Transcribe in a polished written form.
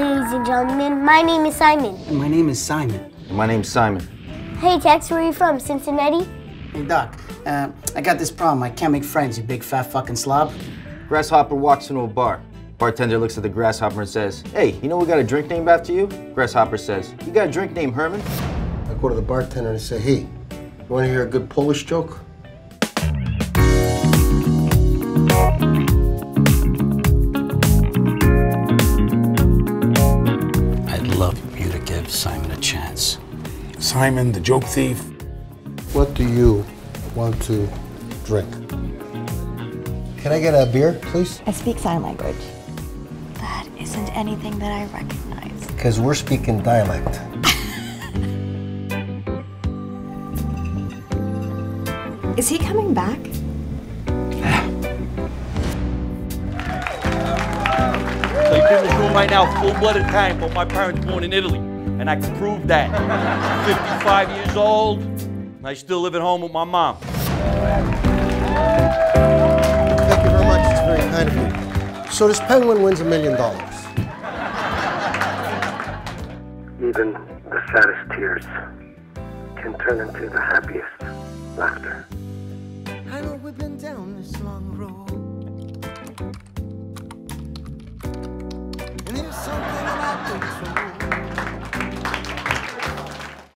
ladies and gentlemen. My name is Simon. And my name is Simon. And my name's Simon. Hey, Tex, where are you from? Cincinnati? Hey, Doc, I got this problem. I can't make friends, you big fat fucking slob. Grasshopper walks into a bar. Bartender looks at the Grasshopper and says, "Hey, you know we got a drink named after you?" Grasshopper says, "You got a drink named Herman?" I go to the bartender and say, "Hey, you want to hear a good Polish joke?" I'd love you to give Simon a chance. Simon, the joke thief. What do you want to drink? Can I get a beer, please? I speak sign language. That isn't anything that I recognize. Because we're speaking dialect. Is he coming back? So you're in this room right now, full-blooded time, but my parents born in Italy, and I can prove that. I'm 55 years old, and I still live at home with my mom. Thank you very much, it's very kind of you. So this penguin wins $1 million. Even the saddest tears can turn into the happiest.